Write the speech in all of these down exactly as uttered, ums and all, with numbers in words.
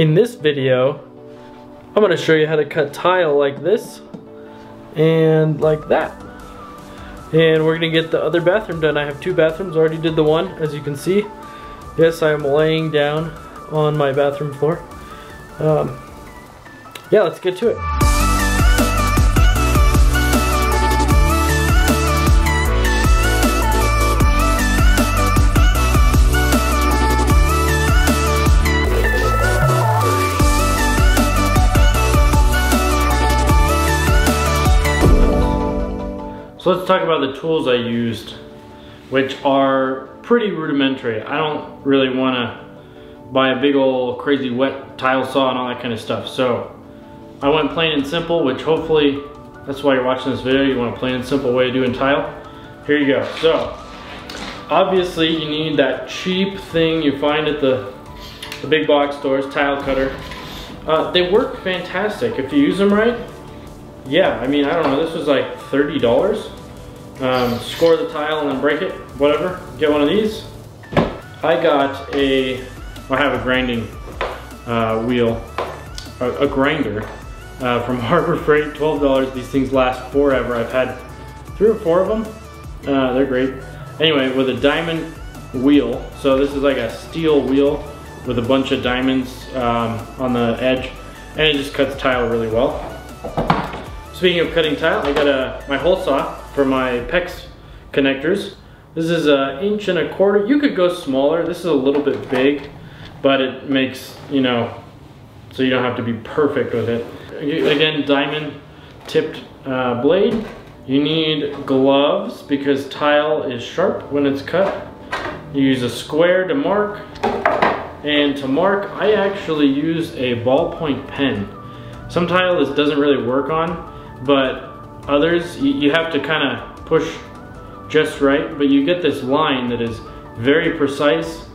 In this video, I'm going to show you how to cut tile like this and like that. And we're going to get the other bathroom done. I have two bathrooms. I already did the one, as you can see. Yes, I am laying down on my bathroom floor. Um, yeah, let's get to it. So let's talk about the tools I used, which are pretty rudimentary. I don't really want to buy a big old crazy wet tile saw and all that kind of stuff. So I went plain and simple, which hopefully that's why you're watching this video. You want a plain and simple way of doing tile. Here you go. So obviously you need that cheap thing you find at the, the big box stores, tile cutter. Uh, they work fantastic if you use them right. Yeah, I mean, I don't know, this was like thirty dollars. Um, score the tile and then break it, whatever. Get one of these. I got a, I have a grinding uh, wheel, a, a grinder uh, from Harbor Freight, twelve dollars. These things last forever. I've had three or four of them. Uh, they're great. Anyway, with a diamond wheel. So this is like a steel wheel with a bunch of diamonds um, on the edge, and it just cuts tile really well. Speaking of cutting tile, I got a, my hole saw for my PEX connectors. This is an inch and a quarter. You could go smaller. This is a little bit big, but it makes, you know, so you don't have to be perfect with it. Again, diamond tipped uh, blade. You need gloves because tile is sharp when it's cut. You use a square to mark. And to mark, I actually use a ballpoint pen. Some tile this doesn't really work on, but others, you have to kind of push just right, but you get this line that is very precise,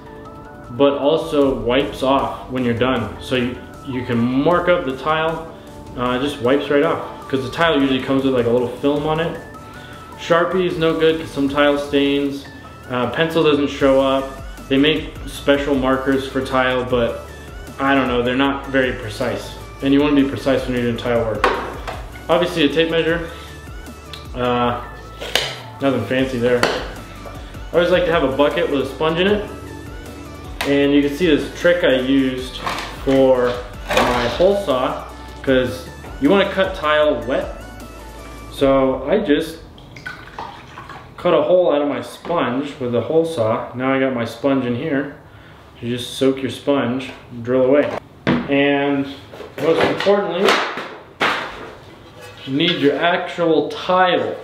but also wipes off when you're done. So you, you can mark up the tile, uh, it just wipes right off, because the tile usually comes with like a little film on it. Sharpie is no good because some tile stains, uh, pencil doesn't show up. They make special markers for tile, but I don't know, they're not very precise. And you want to be precise when you're doing tile work. Obviously a tape measure, uh, nothing fancy there. I always like to have a bucket with a sponge in it. And you can see this trick I used for my hole saw, because you want to cut tile wet. So I just cut a hole out of my sponge with a hole saw. Now I got my sponge in here. You just soak your sponge, drill away. And most importantly, you need your actual tile.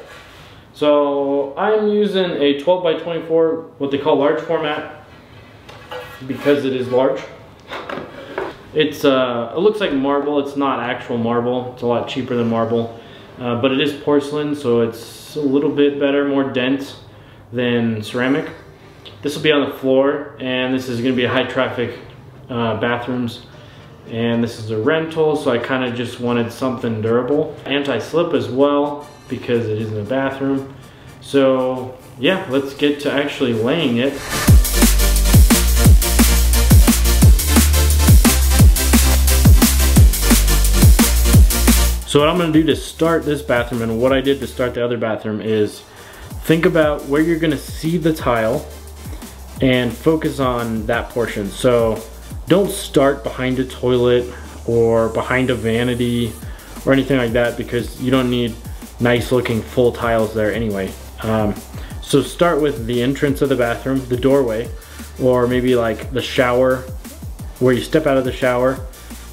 So I'm using a twelve by twenty-four, what they call large format, because it is large. It's uh, it looks like marble. It's not actual marble. It's a lot cheaper than marble, uh, but it is porcelain, so it's a little bit better, more dense than ceramic. This will be on the floor, and this is going to be a high traffic uh, bathrooms. And this is a rental, so I kind of just wanted something durable. Anti-slip as well, because it is in the bathroom. So yeah, let's get to actually laying it. So what I'm gonna do to start this bathroom, and what I did to start the other bathroom, is think about where you're gonna see the tile and focus on that portion. So don't start behind a toilet or behind a vanity or anything like that, because you don't need nice looking full tiles there anyway. Um, so start with the entrance of the bathroom, the doorway, or maybe like the shower, where you step out of the shower,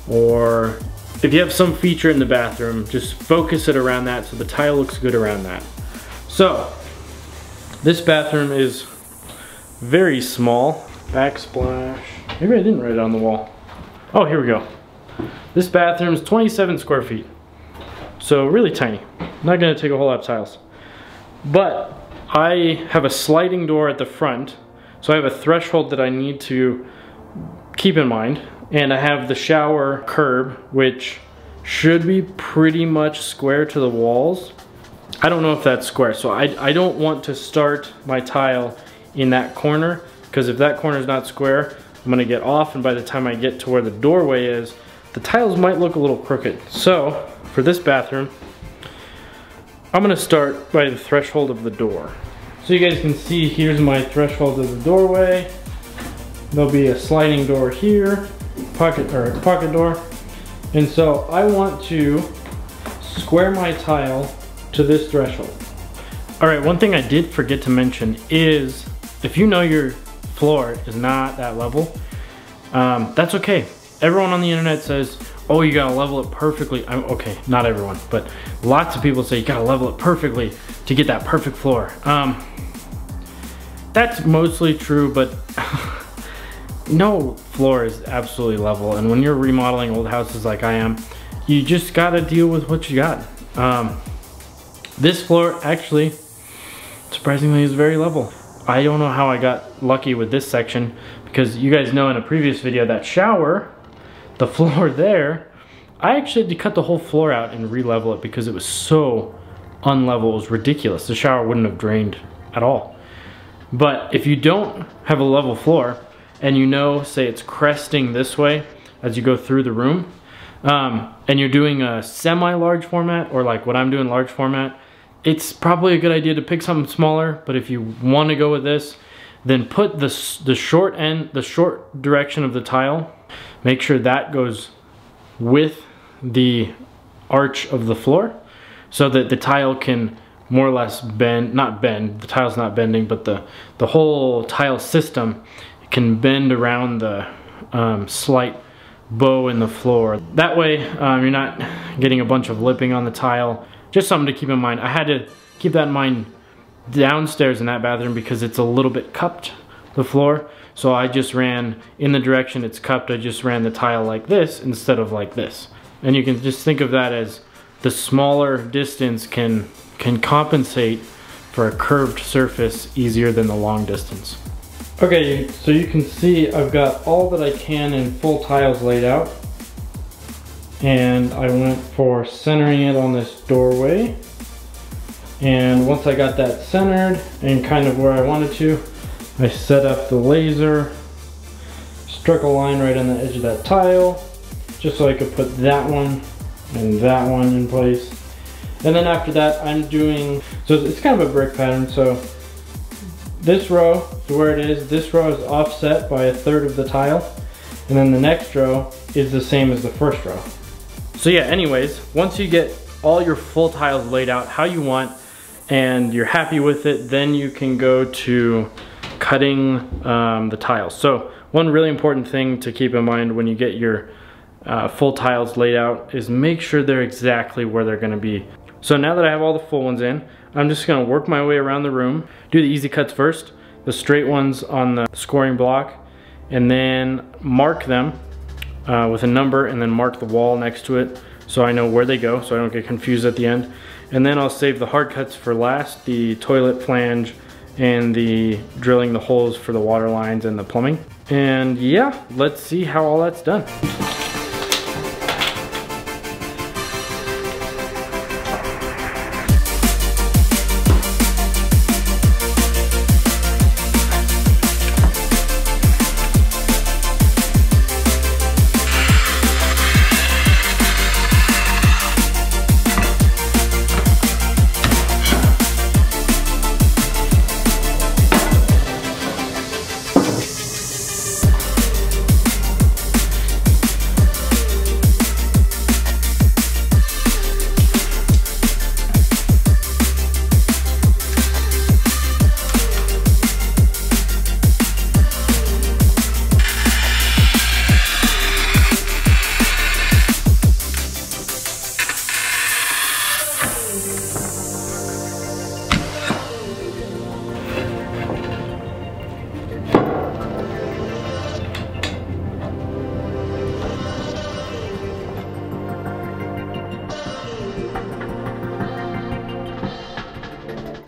or if you have some feature in the bathroom, just focus it around that so the tile looks good around that. So this bathroom is very small. Backsplash. Maybe I didn't write it on the wall. Oh, here we go. This bathroom's twenty-seven square feet. So really tiny. Not gonna take a whole lot of tiles. But I have a sliding door at the front. So I have a threshold that I need to keep in mind. And I have the shower curb, which should be pretty much square to the walls. I don't know if that's square. So I, I don't want to start my tile in that corner, because if that corner is not square, I'm gonna get off, and by the time I get to where the doorway is, the tiles might look a little crooked. So for this bathroom, I'm gonna start by the threshold of the door. So you guys can see, here's my threshold of the doorway. There'll be a sliding door here, pocket or pocket door. And so I want to square my tile to this threshold. All right, one thing I did forget to mention is if you know your floor is not that level, um, that's okay. Everyone on the internet says, oh, you gotta level it perfectly. I'm, okay, not everyone, but lots of people say you gotta level it perfectly to get that perfect floor. Um, that's mostly true, but no floor is absolutely level. And when you're remodeling old houses like I am, you just gotta deal with what you got. Um, this floor actually, surprisingly, is very level. I don't know how I got lucky with this section, because you guys know in a previous video that shower, the floor there, I actually had to cut the whole floor out and re-level it because it was so unlevel, it was ridiculous. The shower wouldn't have drained at all. But if you don't have a level floor, and you know, say it's cresting this way as you go through the room, um, and you're doing a semi-large format, or like what I'm doing, large format, it's probably a good idea to pick something smaller. But if you want to go with this, then put the, the short end, the short direction of the tile, make sure that goes with the arch of the floor so that the tile can more or less bend, not bend, the tile's not bending, but the, the whole tile system can bend around the um, slight bow in the floor. That way um, you're not getting a bunch of lipping on the tile. Just something to keep in mind. I had to keep that in mind downstairs in that bathroom because it's a little bit cupped, the floor. So I just ran in the direction it's cupped. I just ran the tile like this instead of like this. And you can just think of that as the smaller distance can can compensate for a curved surface easier than the long distance. Okay, so you can see I've got all that I can in full tiles laid out. And I went for centering it on this doorway. And once I got that centered and kind of where I wanted to, I set up the laser, struck a line right on the edge of that tile, just so I could put that one and that one in place. And then after that, I'm doing, so it's kind of a brick pattern. So this row is where it is. This row is offset by a third of the tile. And then the next row is the same as the first row. So yeah, anyways, once you get all your full tiles laid out how you want and you're happy with it, then you can go to cutting um, the tiles. So one really important thing to keep in mind when you get your uh, full tiles laid out is make sure they're exactly where they're gonna be. So now that I have all the full ones in, I'm just gonna work my way around the room, do the easy cuts first, the straight ones on the scoring block, and then mark them uh, with a number and then mark the wall next to it so I know where they go so I don't get confused at the end. And then I'll save the hard cuts for last, the toilet flange, and the drilling the holes for the water lines and the plumbing. And yeah, let's see how all that's done.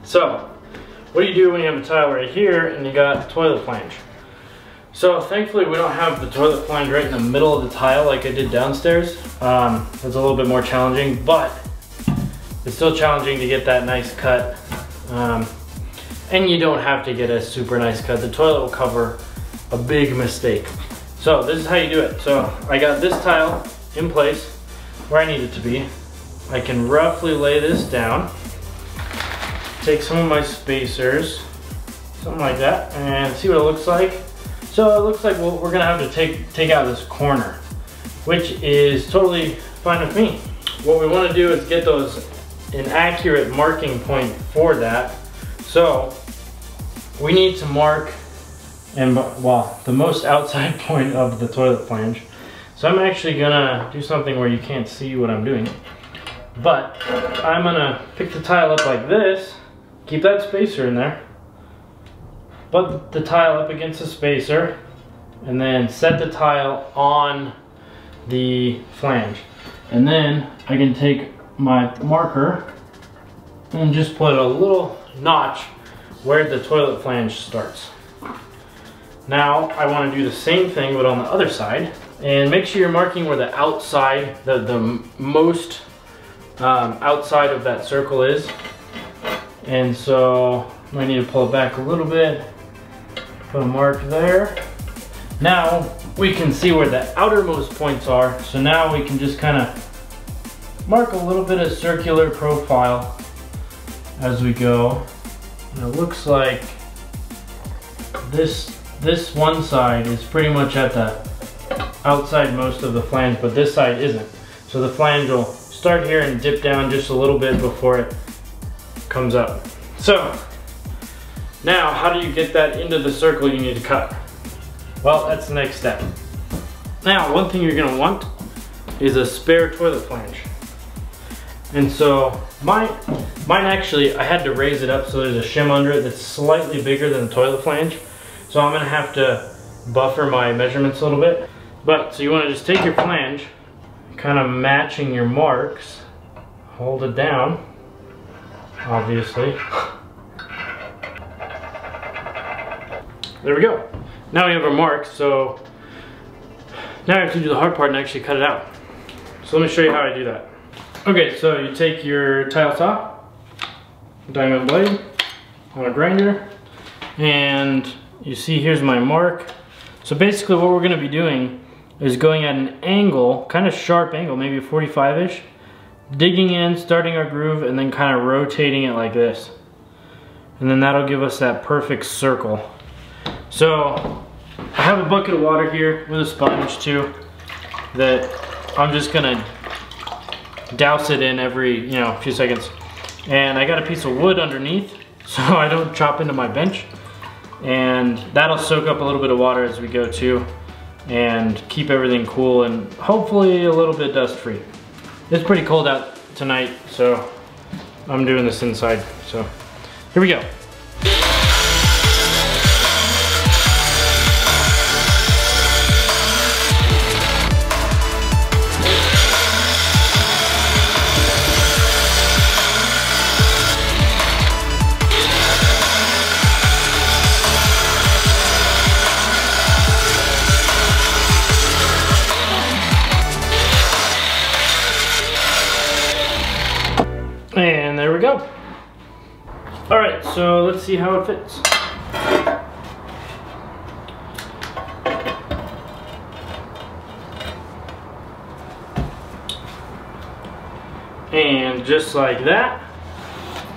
So, what do you do when you have a tile right here and you got a toilet flange? So thankfully we don't have the toilet flange right in the middle of the tile like I did downstairs. Um, it's a little bit more challenging, but it's still challenging to get that nice cut. Um, and you don't have to get a super nice cut. The toilet will cover a big mistake. So this is how you do it. So I got this tile in place where I need it to be. I can roughly lay this down, take some of my spacers, something like that, and see what it looks like. So it looks like we're gonna have to take, take out this corner, which is totally fine with me. What we wanna do is get those an accurate marking point for that. So we need to mark, and well, the most outside point of the toilet flange. So I'm actually gonna do something where you can't see what I'm doing, but I'm gonna pick the tile up like this, keep that spacer in there, put the tile up against the spacer, and then set the tile on the flange. And then I can take my marker and just put a little notch where the toilet flange starts. Now I want to do the same thing but on the other side, and make sure you're marking where the outside, the, the most um, outside of that circle is. And so I need to pull it back a little bit, put a mark there. Now we can see where the outermost points are, so now we can just kind of mark a little bit of circular profile as we go. And it looks like this this one side is pretty much at the outside most of the flange, but this side isn't. So the flange will start here and dip down just a little bit before it comes up. So now how do you get that into the circle you need to cut? Well, that's the next step. Now, one thing you're gonna want is a spare toilet flange. And so mine, mine actually, I had to raise it up so there's a shim under it that's slightly bigger than the toilet flange. So I'm gonna have to buffer my measurements a little bit. But, so you wanna just take your flange, kind of matching your marks, hold it down, obviously. There we go. Now we have our mark, so now I have to do the hard part and actually cut it out. So let me show you how I do that. Okay, so you take your tile saw, diamond blade, on a grinder, and you see here's my mark. So basically what we're gonna be doing is going at an angle, kind of sharp angle, maybe forty-five-ish, digging in, starting our groove, and then kind of rotating it like this. And then that'll give us that perfect circle. So I have a bucket of water here with a sponge too that I'm just gonna douse it in every, you know, few seconds. And I got a piece of wood underneath so I don't chop into my bench. And that'll soak up a little bit of water as we go too and keep everything cool and hopefully a little bit dust free. It's pretty cold out tonight, so I'm doing this inside. So here we go. And there we go. All right, so let's see how it fits. And just like that,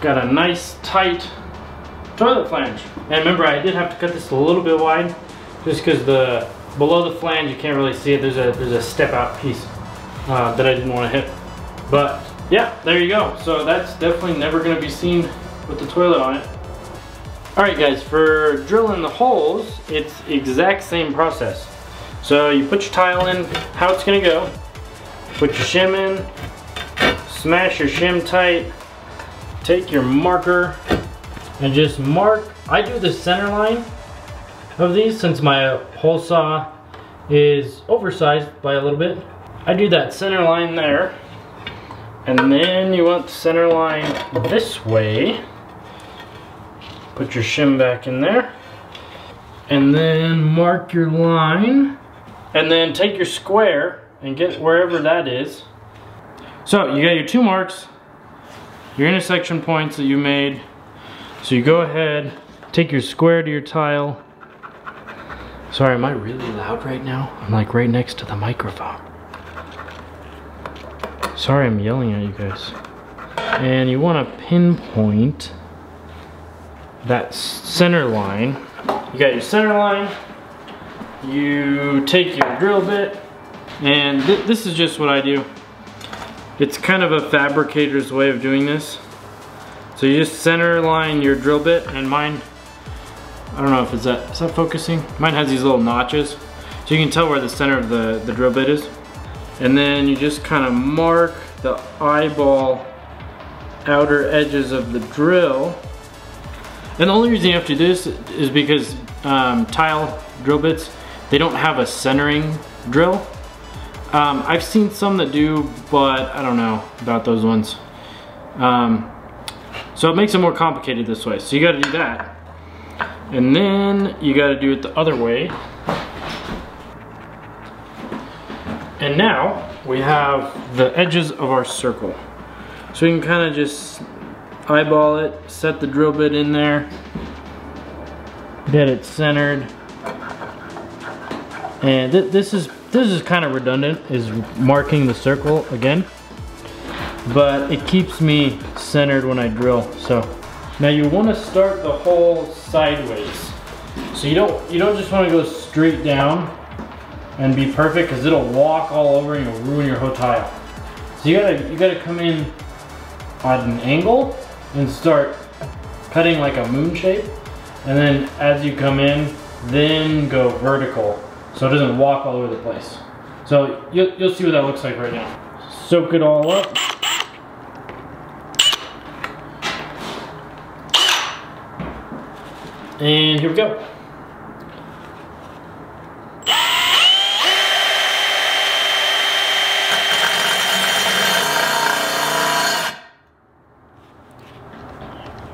got a nice tight toilet flange. And remember, I did have to cut this a little bit wide just because the below the flange, you can't really see it. There's a, there's a step out piece uh, that I didn't want to hit. But yeah, there you go. So that's definitely never gonna be seen with the toilet on it. All right guys, for drilling the holes, it's exact same process. So you put your tile in, how it's gonna go, put your shim in, smash your shim tight, take your marker and just mark. I do the center line of these since my hole saw is oversized by a little bit. I do that center line there. And then you want the center line this way. Put your shim back in there. And then mark your line. And then take your square and get wherever that is. So you got your two marks, your intersection points that you made. So you go ahead, take your square to your tile, Sorry, am I really loud right now? I'm like right next to the microphone. Sorry, I'm yelling at you guys. And you want to pinpoint that center line. You got your center line. You take your drill bit, and th this is just what I do. It's kind of a fabricator's way of doing this. So you just center line your drill bit, and mine, I don't know if it's that, is that focusing? Mine has these little notches, so you can tell where the center of the, the drill bit is. And then you just kind of mark the eyeball outer edges of the drill. And the only reason you have to do this is because um, tile drill bits, they don't have a centering drill. Um, I've seen some that do, but I don't know about those ones. Um, so it makes it more complicated this way. So you gotta do that. And then you gotta do it the other way. And now we have the edges of our circle. So you can kinda just eyeball it, set the drill bit in there, get it centered. And th this is this is kinda redundant, is marking the circle again. But it keeps me centered when I drill, so. Now you want to start the hole sideways. So you don't you don't just want to go straight down and be perfect, because it'll walk all over and you'll ruin your whole tile. So you gotta you gotta come in at an angle and start cutting like a moon shape, and then as you come in, then go vertical so it doesn't walk all over the place. So you'll you'll see what that looks like right now. Soak it all up. And here we go.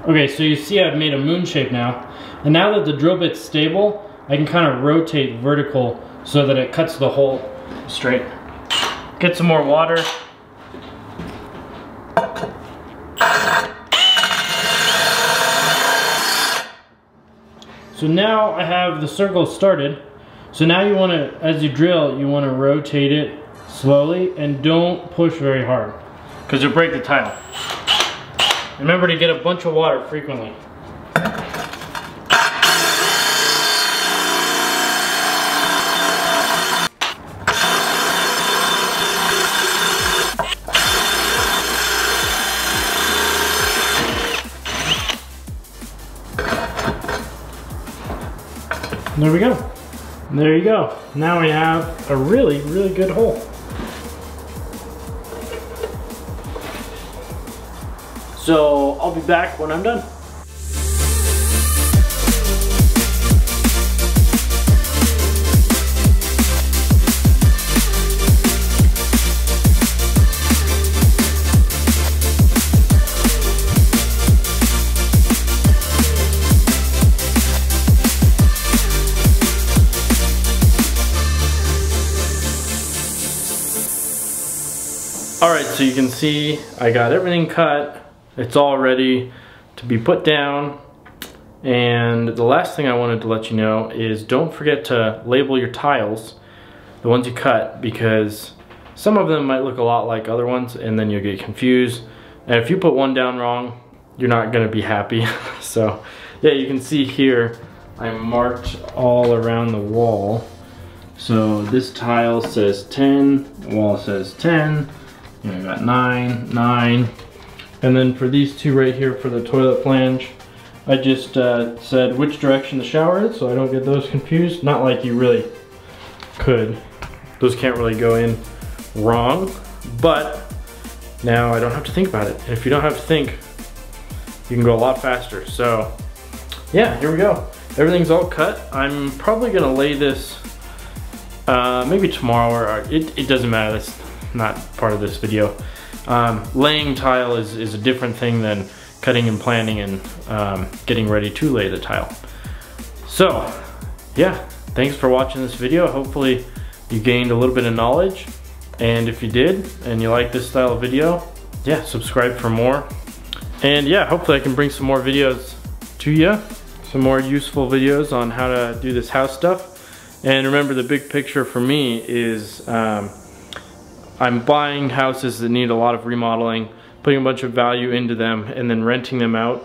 Okay, so you see I've made a moon shape now. And now that the drill bit's stable, I can kind of rotate vertical so that it cuts the hole straight. Get some more water. So now I have the circle started. So now you want to, as you drill, you want to rotate it slowly and don't push very hard, because you'll break the tile. Remember to get a bunch of water frequently. There we go. There you go. Now we have a really, really good hole. So I'll be back when I'm done. Alright, so you can see I got everything cut. It's all ready to be put down. And the last thing I wanted to let you know is don't forget to label your tiles, the ones you cut, because some of them might look a lot like other ones and then you'll get confused. And if you put one down wrong, you're not going to be happy. So yeah, you can see here I marked all around the wall. So this tile says ten, the wall says ten. You know, I got nine, nine. And then for these two right here for the toilet flange, I just uh, said which direction the shower is so I don't get those confused. Not like you really could. Those can't really go in wrong, but now I don't have to think about it. And if you don't have to think, you can go a lot faster. So yeah, here we go. Everything's all cut. I'm probably gonna lay this uh, maybe tomorrow, or it, it doesn't matter. That's not part of this video. Um, laying tile is, is a different thing than cutting and planning and um, getting ready to lay the tile. So yeah, thanks for watching this video. Hopefully you gained a little bit of knowledge, and if you did and you like this style of video, yeah, subscribe for more. And yeah, hopefully I can bring some more videos to you, some more useful videos on how to do this house stuff. And remember, the big picture for me is um, I'm buying houses that need a lot of remodeling, putting a bunch of value into them, and then renting them out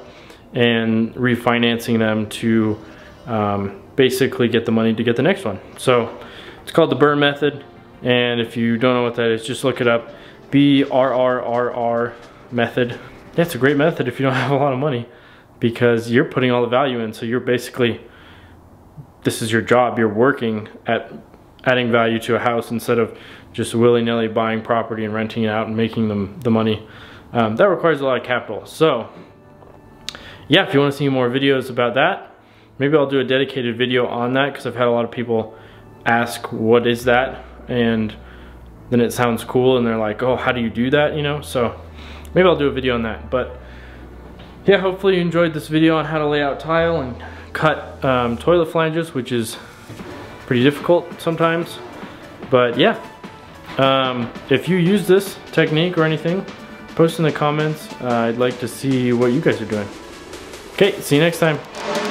and refinancing them to um, basically get the money to get the next one. So it's called the BRRRR method, and if you don't know what that is, just look it up. B R R R R method. That's a great method if you don't have a lot of money, because you're putting all the value in, so you're basically, this is your job, you're working at adding value to a house instead of just willy-nilly buying property and renting it out and making them the money. Um, that requires a lot of capital. So yeah, if you want to see more videos about that, maybe I'll do a dedicated video on that, because I've had a lot of people ask, what is that? And then it sounds cool and they're like, oh, how do you do that, you know? So maybe I'll do a video on that. But yeah, hopefully you enjoyed this video on how to lay out tile and cut um, toilet flanges, which is pretty difficult sometimes. But yeah, um, if you use this technique or anything, post in the comments. Uh, I'd like to see what you guys are doing. Okay, see you next time.